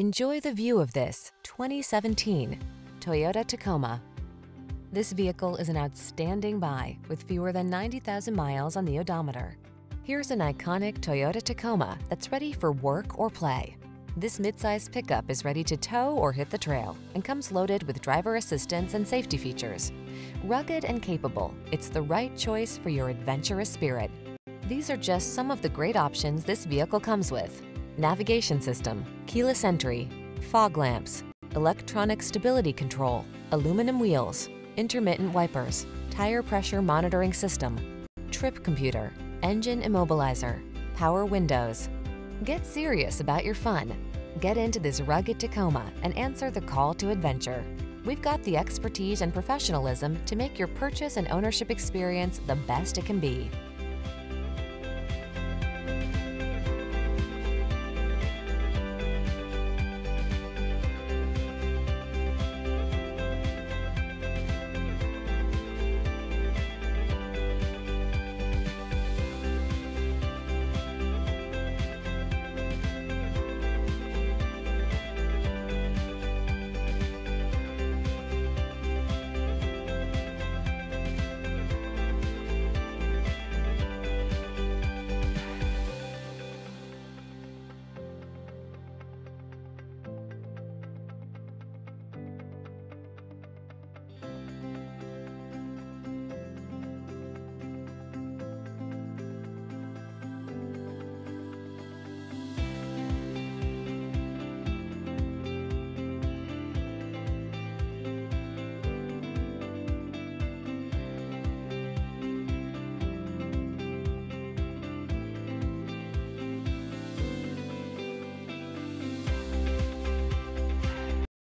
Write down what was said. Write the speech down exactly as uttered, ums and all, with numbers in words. Enjoy the view of this twenty seventeen Toyota Tacoma. This vehicle is an outstanding buy with fewer than ninety thousand miles on the odometer. Here's an iconic Toyota Tacoma that's ready for work or play. This midsize pickup is ready to tow or hit the trail and comes loaded with driver assistance and safety features. Rugged and capable, it's the right choice for your adventurous spirit. These are just some of the great options this vehicle comes with: navigation system, keyless entry, fog lamps, electronic stability control, aluminum wheels, intermittent wipers, tire pressure monitoring system, trip computer, engine immobilizer, power windows. Get serious about your fun. Get into this rugged Tacoma and answer the call to adventure. We've got the expertise and professionalism to make your purchase and ownership experience the best it can be.